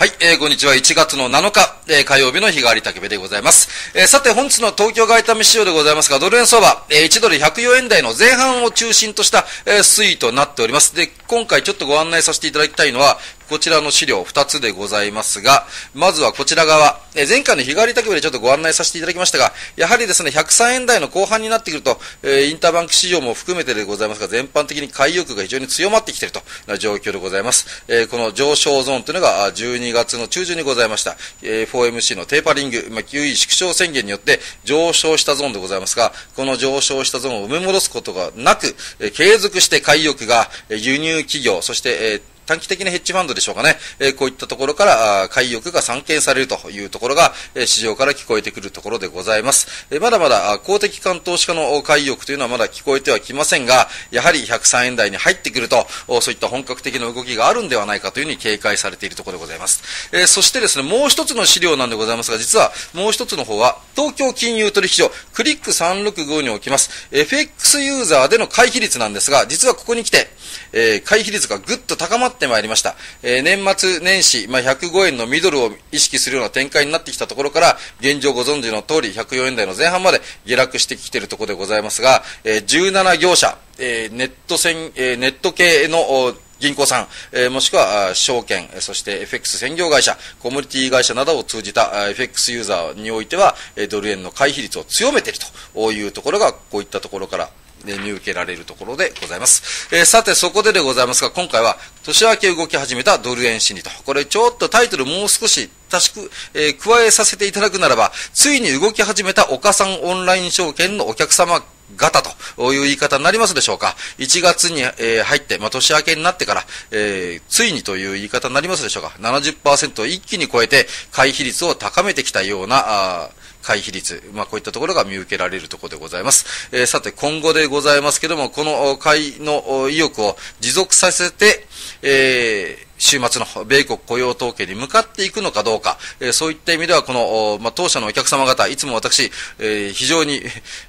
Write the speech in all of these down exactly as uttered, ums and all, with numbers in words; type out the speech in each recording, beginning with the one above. はい、えー、こんにちは。いちがつのなのか、えー、火曜日の日替わりたけべでございます。えー、さて、本日の東京外為市場でございますが、ドル円相場、えー、いちドルひゃくよえんだいの前半を中心とした、えー、推移となっております。で、今回ちょっとご案内させていただきたいのは、こちらの資料ふたつでございますが、まずはこちら側、えー、前回の日替わりたけべでちょっとご案内させていただきましたが、やはりですね、ひゃくさんえんだいの後半になってくると、えー、インターバンク市場も含めてでございますが、全般的に買い欲が非常に強まってきているという状況でございます。えー、この上昇ゾーンというのがじゅうにがつのちゅうじゅんにございました。えー、エフオーエムシー のテーパリング、キューイー 縮小宣言によって上昇したゾーンでございますが、この上昇したゾーンを埋め戻すことがなく、えー、継続して買い欲が輸入企業、そして、えー短期的なヘッジファンドでしょうかね。えこういったところから、買い欲が散見されるというところが、市場から聞こえてくるところでございます。まだまだ、公的機関投資家の買い欲というのはまだ聞こえてはきませんが、やはりひゃくさんえんだいに入ってくると、そういった本格的な動きがあるんではないかというふうに警戒されているところでございます。えそしてですね、もう一つの資料なんでございますが、実はもう一つの方は、東京金融取引所、クリックさんろくごにおきます、エフエックス ユーザーでの回避率なんですが、実はここに来て、え回避率がぐっと高まってまいりました。えー、年末年始、まあ、ひゃくごえんのミドルを意識するような展開になってきたところから、現状ご存知の通りひゃくよえんだいの前半まで下落してきているところでございますが、えー、じゅうななぎょうしゃ、えー、ネット線、えー、ネット系の銀行さん、えー、もしくは証券、そして エフエックス 専業会社、コミュニティ会社などを通じた エフエックス ユーザーにおいては、ドル円の回避率を強めているというところが、こういったところからで見受けられるところでございます。えー、さて、そこででございますが、今回は年明け動き始めたドル円心理と、これちょっとタイトルもう少し足しく、えー、加えさせていただくならば、ついに動き始めた岡三オンライン証券のお客様方という言い方になりますでしょうか。いちがつに、えー、入って、まあ、年明けになってから、えー、ついにという言い方になりますでしょうか。ななじゅっパーセント を一気に超えて、回避率を高めてきたような、あ回避率、まあ、こういったところが見受けられるところでございます。えー、さて、今後でございますけれども、この買いの意欲を持続させて、えー週末の米国雇用統計に向かっていくのかどうか、えー、そういった意味では、この、まあ、当社のお客様方、いつも私、えー、非常に、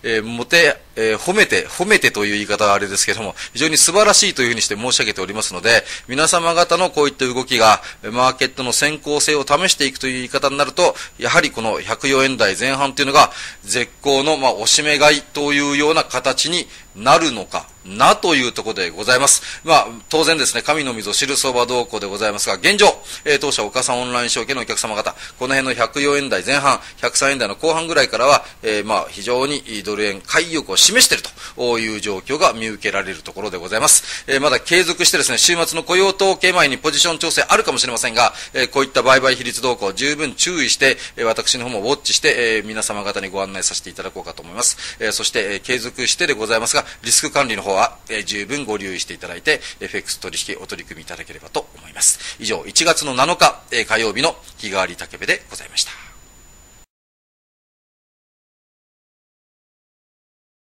えー、もて、えー、褒めて、褒めてという言い方はあれですけども、非常に素晴らしいというふうにして申し上げておりますので、皆様方のこういった動きが、マーケットの先行性を試していくという言い方になると、やはりこのひゃくよえんだいぜん半というのが、絶好の、まあ、おしめ買いというような形になるのか、なというところでございます。まあ、当然ですね、神の溝知る相場動向でございますが、現状、えー、当社岡三オンライン証券のお客様方、この辺のひゃくよえんだいぜん半、ひゃくさんえんだいの後半ぐらいからは、えー、まあ、非常にドル円買い欲を示しているという状況が見受けられるところでございます。えー、まだ継続してですね、週末の雇用統計前にポジション調整あるかもしれませんが、えー、こういった売買比率動向、十分注意して、えー、私の方もウォッチして、えー、皆様方にご案内させていただこうかと思います。えー、そして、えー、継続してでございますが、リスク管理の方は、えー、十分ご留意していただいて、エフエックス 取引お取り組みいただければと思います。以上、いちがつのなのか、えー、火曜日の日替わりたけべでございました。